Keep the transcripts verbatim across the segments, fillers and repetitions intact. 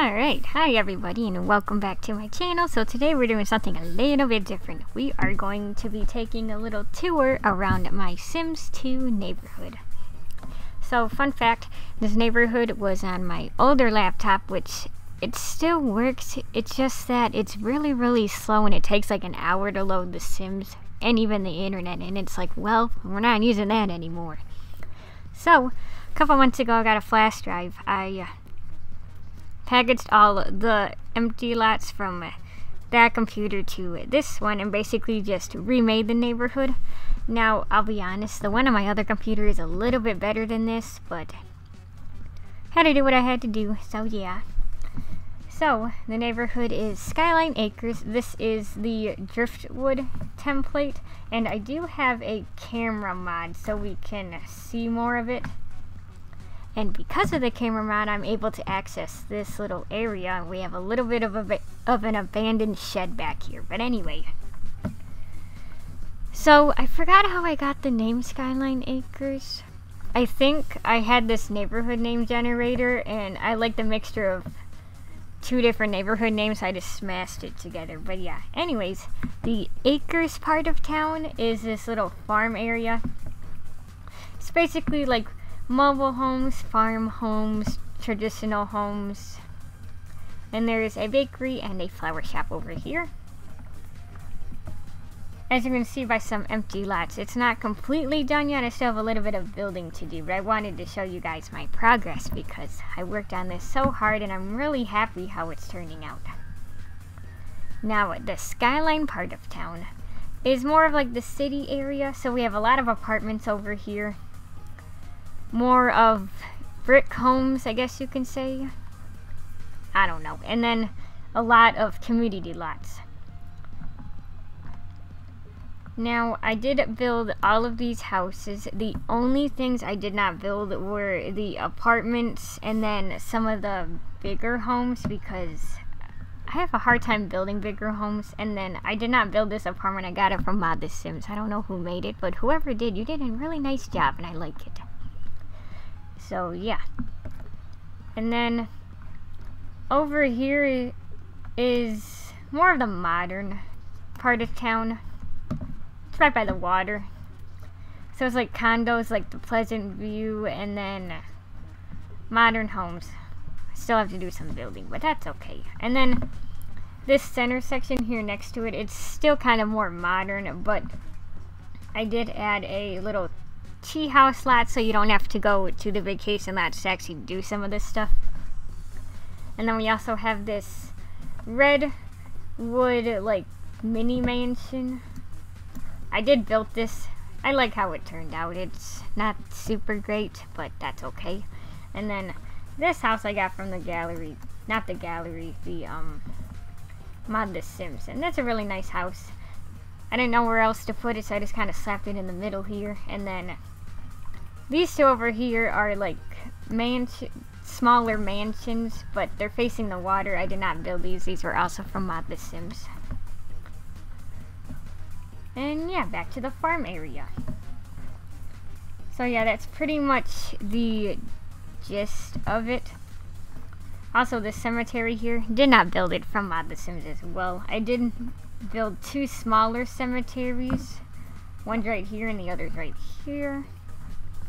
Alright, hi everybody and welcome back to my channel. So today we're doing something a little bit different. We are going to be taking a little tour around my Sims two neighborhood. So fun fact, this neighborhood was on my older laptop, which it still works. It's just that it's really really slow and it takes like an hour to load the Sims and even the internet, and it's like, well, we're not using that anymore. So a couple months ago I got a flash drive. I uh, packaged all the empty lots from that computer to this one and basically just remade the neighborhood. Now, I'll be honest, the one on my other computer is a little bit better than this, but had to do what I had to do, so yeah. So, the neighborhood is Skyline Acres. This is the Driftwood template, and I do have a camera mod so we can see more of it. And because of the camera mod, I'm able to access this little area, and we have a little bit of a, of an abandoned shed back here. But anyway, so I forgot how I got the name Skyline Acres. I think I had this neighborhood name generator, and I like the mixture of two different neighborhood names, so I just smashed it together. But yeah, anyways, the Acres part of town is this little farm area. It's basically like mobile homes, farm homes, traditional homes, and there is a bakery and a flower shop over here. As you can see by some empty lots, it's not completely done yet. I still have a little bit of building to do, but I wanted to show you guys my progress because I worked on this so hard and I'm really happy how it's turning out. Now, the Skyline part of town is more of like the city area, so we have a lot of apartments over here. More of brick homes, I guess you can say. I don't know. And then a lot of community lots. Now, I did build all of these houses. The only things I did not build were the apartments and then some of the bigger homes because I have a hard time building bigger homes. And then I did not build this apartment. I got it from Mod The Sims. I don't know who made it, but whoever did, you did a really nice job and I like it. So yeah, and then over here is more of the modern part of town. It's right by the water, so it's like condos like the Pleasant View and then modern homes. I still have to do some building, but that's okay. And then this center section here next to it, it's still kind of more modern, but I did add a little tea house lot so you don't have to go to the vacation lots to actually do some of this stuff. And then we also have this red wood like mini mansion. I did build this. I like how it turned out. It's not super great, but that's okay. And then this house I got from the gallery, not the gallery, the um Mod The Sims, and that's a really nice house. I didn't know where else to put it, so I just kind of slapped it in the middle here. And then these two over here are like mansion, smaller mansions, but they're facing the water. I did not build these. These were also from Mod The Sims. And yeah, back to the farm area. So yeah, that's pretty much the gist of it. Also, the cemetery here, did not build it from Mod The Sims as well. I did build two smaller cemeteries. One's right here and the other's right here.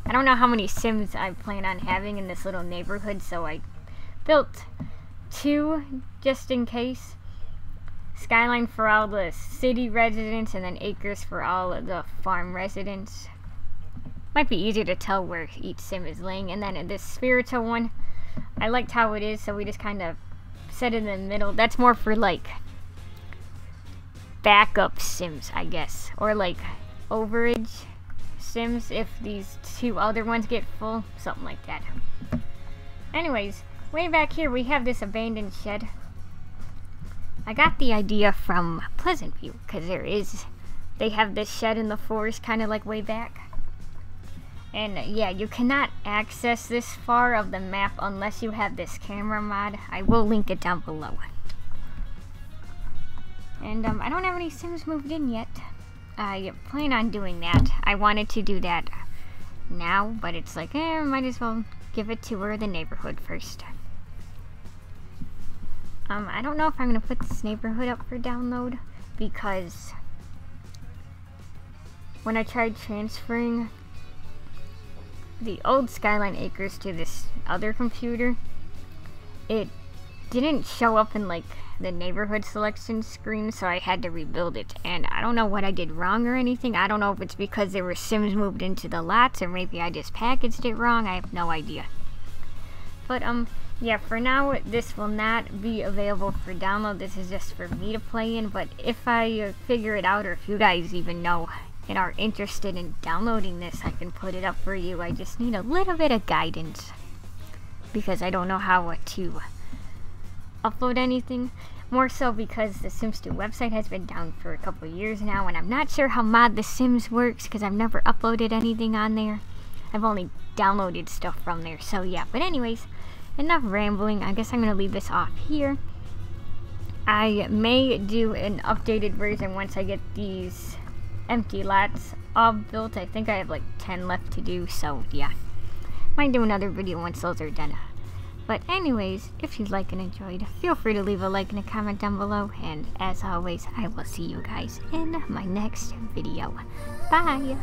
I don't know how many Sims I plan on having in this little neighborhood, so I built two just in case. Skyline for all the city residents and then Acres for all of the farm residents. Might be easier to tell where each Sim is laying. And then this spiritual one, I liked how it is, so we just kind of set it in the middle. That's more for like backup Sims, I guess, or like overage Sims if these two other ones get full, something like that. Anyways, way back here we have this abandoned shed. I got the idea from Pleasant View because there is, they have this shed in the forest kind of like way back. And yeah, you cannot access this far of the map unless you have this camera mod. I will link it down below. And um, I don't have any Sims moved in yet. I plan on doing that. I wanted to do that now, but it's like, eh, might as well give a tour of the neighborhood first. Um, I don't know if I'm gonna put this neighborhood up for download, because when I tried transferring the old Skyline Acres to this other computer, it didn't show up in like the neighborhood selection screen, so I had to rebuild it. And I don't know what I did wrong or anything. I don't know if it's because there were Sims moved into the lots, or maybe I just packaged it wrong. I have no idea. But um yeah, for now this will not be available for download. This is just for me to play in, but if I figure it out, or if you guys even know and are interested in downloading this, I can put it up for you. I just need a little bit of guidance, because I don't know how to upload anything, more so because the Sims two website has been down for a couple years now, and I'm not sure how Mod The Sims works, because I've never uploaded anything on there. I've only downloaded stuff from there, so yeah. But anyways, enough rambling. I guess I'm going to leave this off here. I may do an updated version once I get these empty lots all built. I think I have like ten left to do, so yeah. Might do another video once those are done. But anyways, if you like and enjoyed, feel free to leave a like and a comment down below. And as always, I will see you guys in my next video. Bye!